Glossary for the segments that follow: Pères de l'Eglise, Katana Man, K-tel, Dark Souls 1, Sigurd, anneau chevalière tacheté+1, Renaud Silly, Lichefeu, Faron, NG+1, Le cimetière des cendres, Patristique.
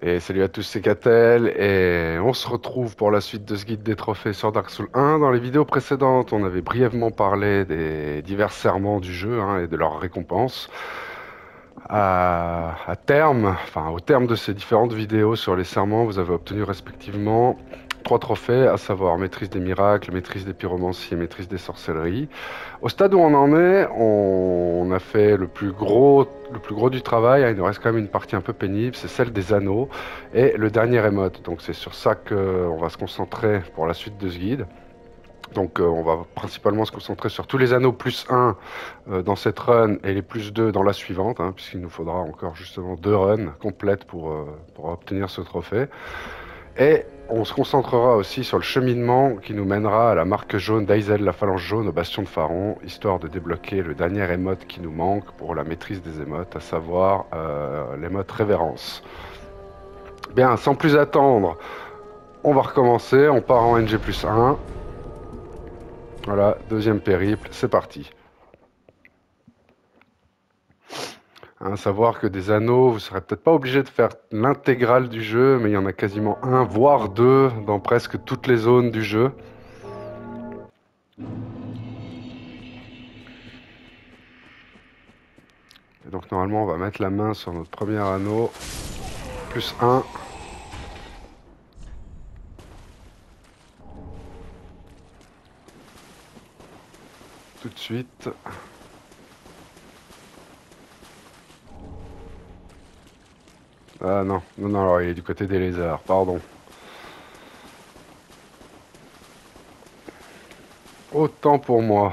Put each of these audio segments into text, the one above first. Et salut à tous, c'est K-tel, et on se retrouve pour la suite de ce guide des trophées sur Dark Souls 1. Dans les vidéos précédentes, on avait brièvement parlé des divers serments du jeu et de leurs récompenses. Au terme de ces différentes vidéos sur les serments, vous avez obtenu respectivement 3 trophées, à savoir maîtrise des miracles, maîtrise des pyromancies et maîtrise des sorcelleries. Au stade où on en est, on a fait le plus gros du travail, il nous reste quand même une partie un peu pénible, c'est celle des anneaux et le dernier émote. Donc c'est sur ça qu'on va se concentrer pour la suite de ce guide. Donc on va principalement se concentrer sur tous les anneaux +1 dans cette run et les +2 dans la suivante, puisqu'il nous faudra encore justement 2 runs complètes pour obtenir ce trophée. Et on se concentrera aussi sur le cheminement qui nous mènera à la marque jaune d'Aisel, la phalange jaune, au bastion de Faron, histoire de débloquer le dernier émote qui nous manque pour la maîtrise des émotes, à savoir l'émote révérence. Bien, sans plus attendre, on va recommencer, on part en NG+1. Voilà, deuxième périple, c'est parti. À savoir que des anneaux, vous ne serez peut-être pas obligé de faire l'intégrale du jeu, mais il y en a quasiment 1, voire 2 dans presque toutes les zones du jeu. Et donc normalement on va mettre la main sur notre premier anneau, +1. Tout de suite. Ah non, non, non, alors il est du côté des lézards, pardon. Autant pour moi.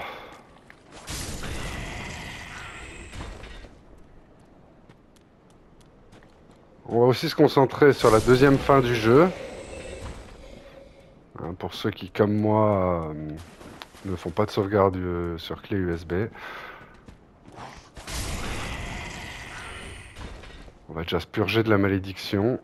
On va aussi se concentrer sur la deuxième fin du jeu. Pour ceux qui, comme moi, ne font pas de sauvegarde sur clé USB. On va déjà se purger de la malédiction.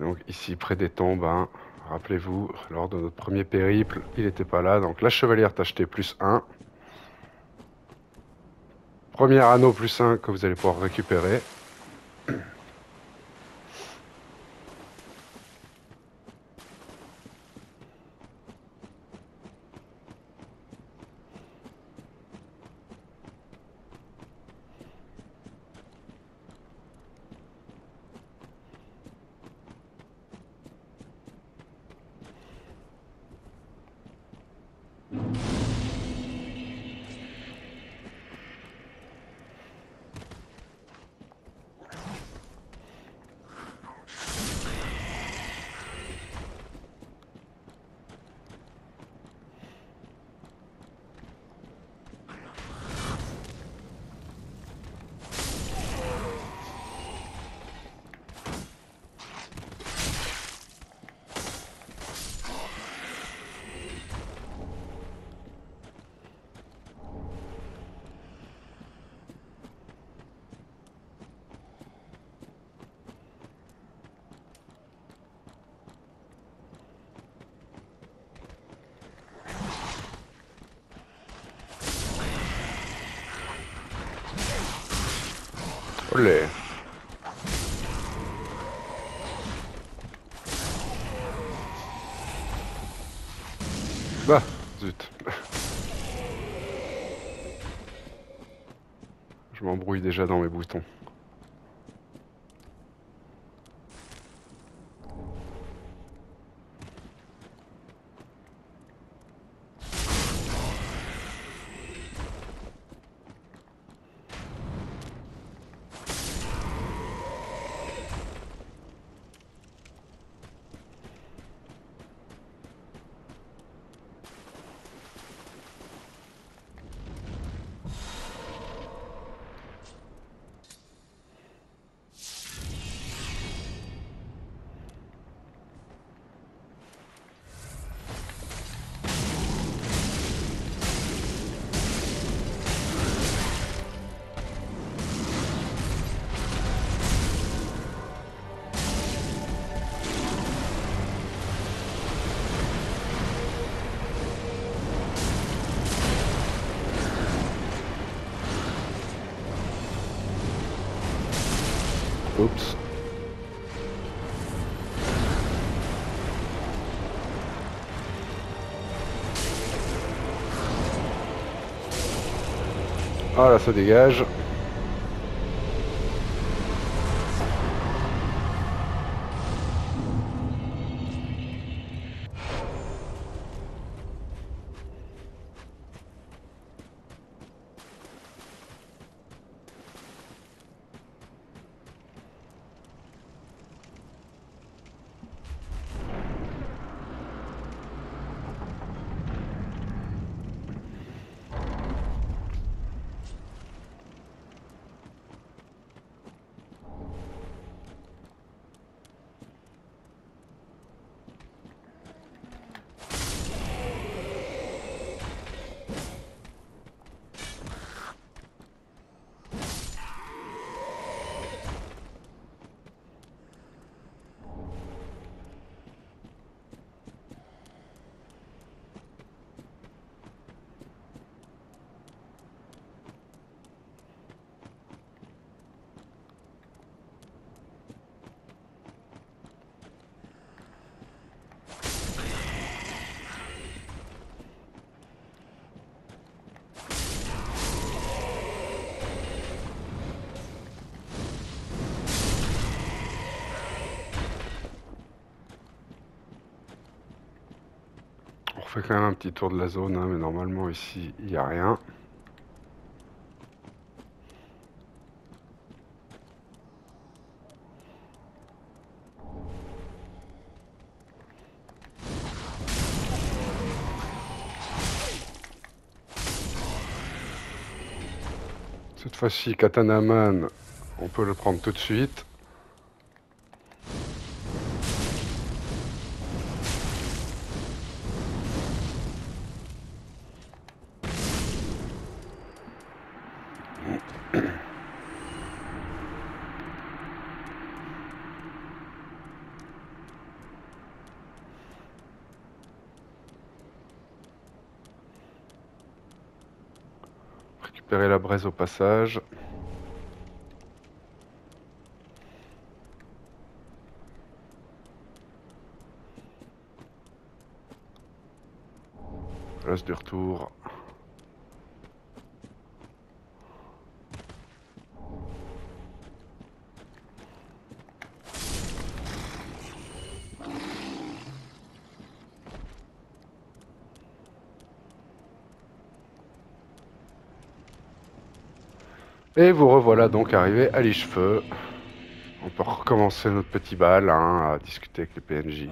Donc ici, près des tombes, rappelez-vous, lors de notre premier périple, il n'était pas là. Donc la chevalière tachetée +1. Premier anneau +1 que vous allez pouvoir récupérer. Olé. Bah, zut. Je m'embrouille déjà dans mes boutons. Oups. Ah là, ça dégage. On fait quand même un petit tour de la zone, hein, mais normalement ici il n'y a rien. Cette fois-ci, Katana Man, on peut le prendre tout de suite. La braise au passage. Place du retour. Et vous revoilà donc arrivé à Lichefeu. On peut recommencer notre petit bal, hein, à discuter avec les PNJ.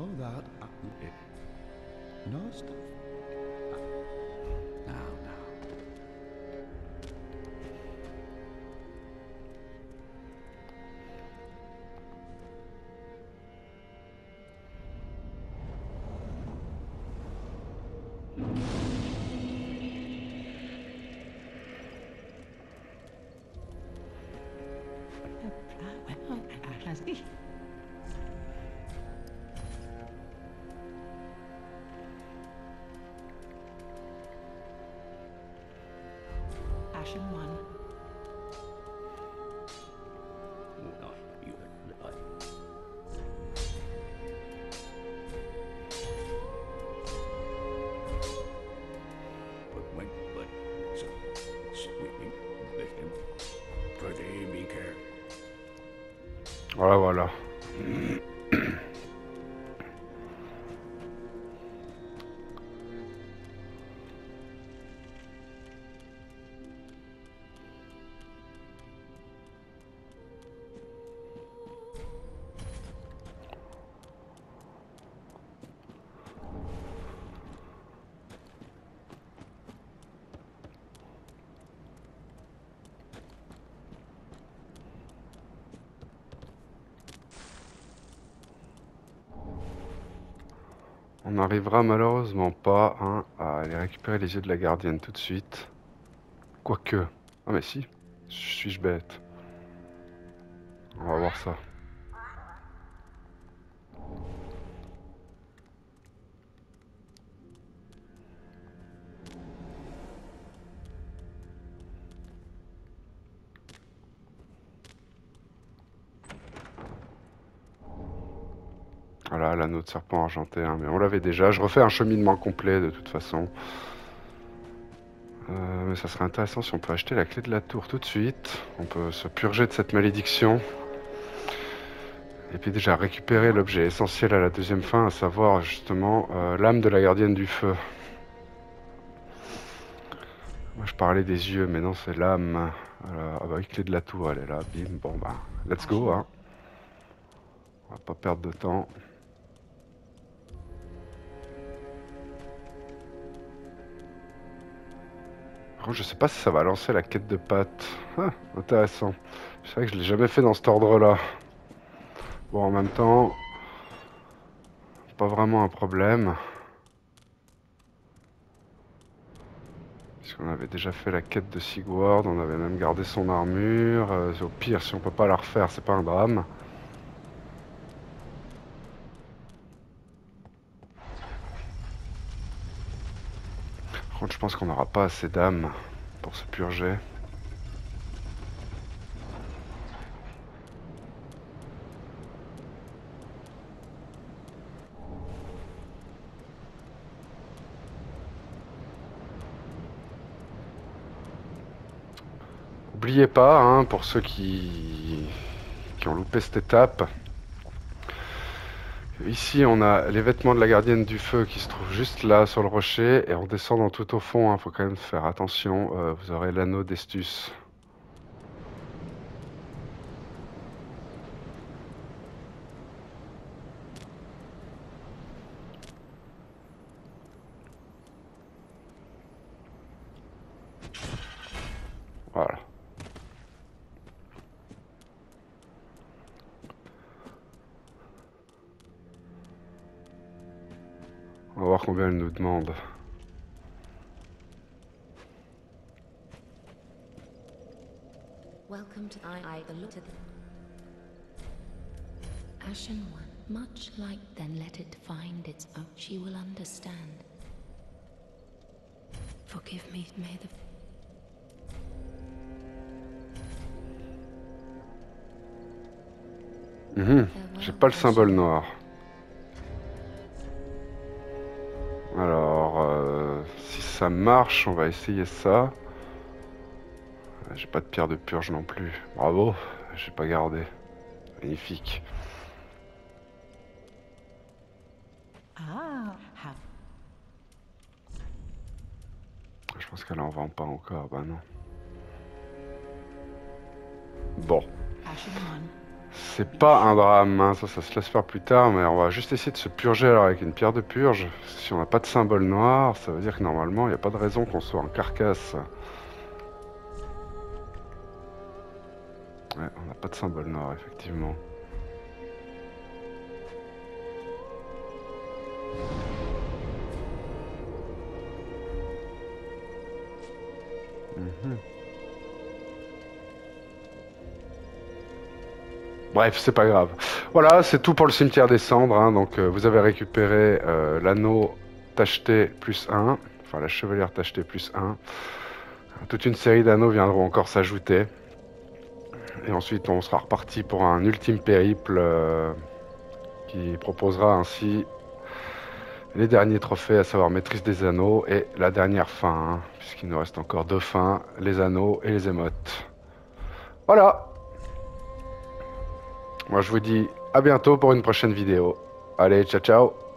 All that it no stuff. Now. Voilà. On n'arrivera malheureusement pas hein, à aller récupérer les yeux de la gardienne tout de suite. Quoique... Ah mais si, suis-je bête? On va voir ça. Voilà, l'anneau de serpent argenté, hein, mais on l'avait déjà. Je refais un cheminement complet de toute façon. Mais ça serait intéressant si on peut acheter la clé de la tour tout de suite. On peut se purger de cette malédiction. Et puis déjà récupérer l'objet essentiel à la deuxième fin, à savoir justement l'âme de la gardienne du feu. Moi je parlais des yeux, mais non c'est l'âme. Ah bah oui, clé de la tour, elle est là, bim, bon bah, let's go hein. On va pas perdre de temps. Je sais pas si ça va lancer la quête de pattes. Ah, intéressant. C'est vrai que je l'ai jamais fait dans cet ordre-là. Bon, en même temps, pas vraiment un problème. Puisqu'on avait déjà fait la quête de Sigurd, on avait même gardé son armure. Au pire, si on peut pas la refaire, c'est pas un drame. Par contre, je pense qu'on n'aura pas assez d'âmes pour se purger. N'oubliez pas, hein, pour ceux qui ont loupé cette étape, ici on a les vêtements de la gardienne du feu qui se trouvent juste là sur le rocher et en descendant tout au fond, hein, faut quand même faire attention, vous aurez l'anneau d'Estus. Voilà. On va voir combien elle nous demande. Welcome to I looked at the Ashen One. Much light, then let it find its own. She will understand. Forgive me, may the... J'ai pas le symbole noir. Alors, si ça marche, on va essayer ça. J'ai pas de pierre de purge non plus. Bravo, j'ai pas gardé. Magnifique. Je pense qu'elle en vend pas encore, bah non. Bon. C'est pas un drame, hein. Ça se laisse faire plus tard, mais on va juste essayer de se purger alors avec une pierre de purge. Si on n'a pas de symbole noir, ça veut dire que normalement, il n'y a pas de raison qu'on soit en carcasse. Ouais, on n'a pas de symbole noir, effectivement. Bref, c'est pas grave. Voilà, c'est tout pour le cimetière des cendres. Hein. Donc, vous avez récupéré l'anneau tacheté plus 1. Enfin, la chevalière tachetée plus 1. Toute une série d'anneaux viendront encore s'ajouter. Et ensuite, on sera reparti pour un ultime périple qui proposera ainsi les derniers trophées, à savoir maîtrise des anneaux et la dernière fin. Hein, puisqu'il nous reste encore deux fins, les anneaux et les émotes. Voilà! Moi, je vous dis à bientôt pour une prochaine vidéo. Allez, ciao, ciao!